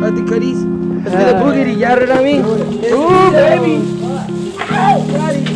What the cuties? Let's get a boogie, you got it on me? Ooh, baby! Got it!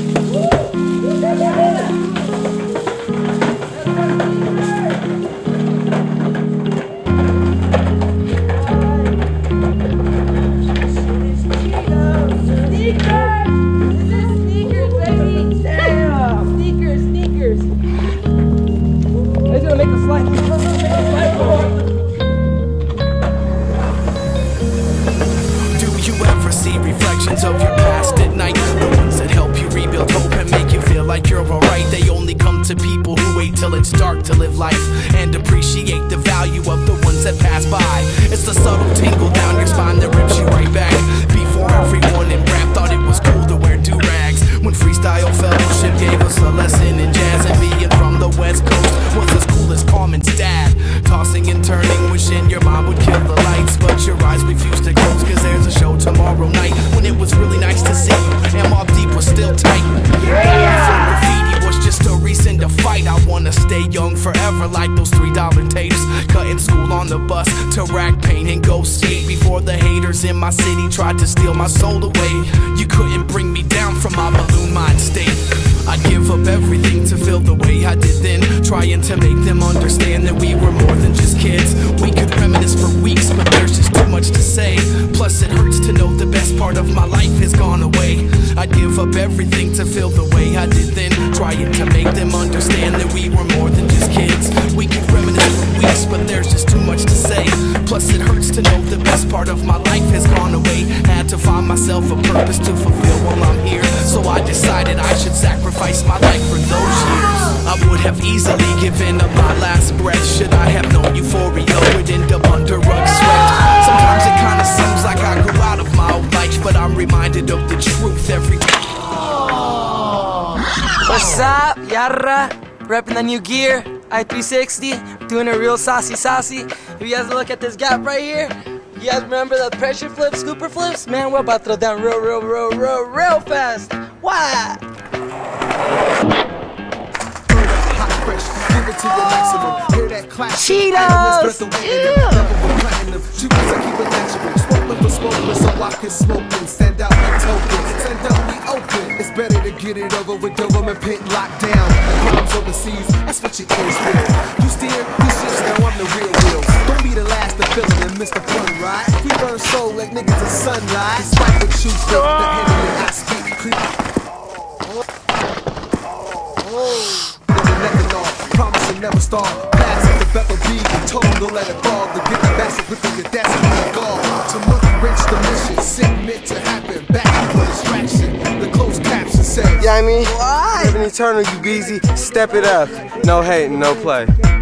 Of your past at night, the ones that help you rebuild hope and make you feel like you're alright. They only come to people who wait till it's dark to live life and appreciate the value of the ones that pass by. It's the subtle tingle down your spine that rips you right back. Before everyone in rap thought it was cool to wear do-rags, when freestyle fellowship gave us a lesson in jazz, and being from the west coast was as cool as Palm and Stad. Tossing and turning, wishing your mom would kill the lights, but your eyes refuse to close, cause there's a show tomorrow night. It was really nice to see you, and Mobb Deep was still tight. Yeah! Graffiti was just a reason to fight. I wanna stay young forever, like those $3 tapes. Cutting school on the bus to rack paint and go skate, before the haters in my city tried to steal my soul away. You couldn't bring me down from my balloon mind state. I'd give up everything to feel the way I did then, trying to make them understand that we were more than just kids. We could reminisce for weeks, but there's just too much to say. Plus it hurts to know the best part of my life has gone away. I'd give up everything to feel the way I did then, trying to make them understand that we were more than just kids. We could reminisce for weeks, but there's just too much to say. Plus it hurts to know the best part of my life has gone away. Had to find myself a purpose to fulfill while I'm here, so I decided I should sacrifice my life for those years. I would have easily given up my last breath should I have known euphoria would end up under rug sweat. Sometimes it kinda seems like I grew out of my old life, but I'm reminded of the truth every day. What's up, Yarra? Reppin' the new gear, I-360, doing a real saucy. If you guys look at this gap right here, you guys remember the pressure flips, scooper flips? Man, we're about to throw down real fast. Why? Cheetos! It's better to get it over with the woman pit locked down. Crimes overseas, that's what you kids with. You steer, you shit, now I'm the real deal. Don't be the last to feel it and miss the fun ride. We burn soul like niggas in sunlight. Swipe the shoes, the head of your ass feet clean. Promise to never stall. Pass with the Bethel B, and told don't let it fall. To get the best with the audacity of God. To look rich, the mission, submit to happen. Back for distraction. The closed caption says, yeah, I mean, what? Live in eternal, you easy. Step it up. No hate, no play.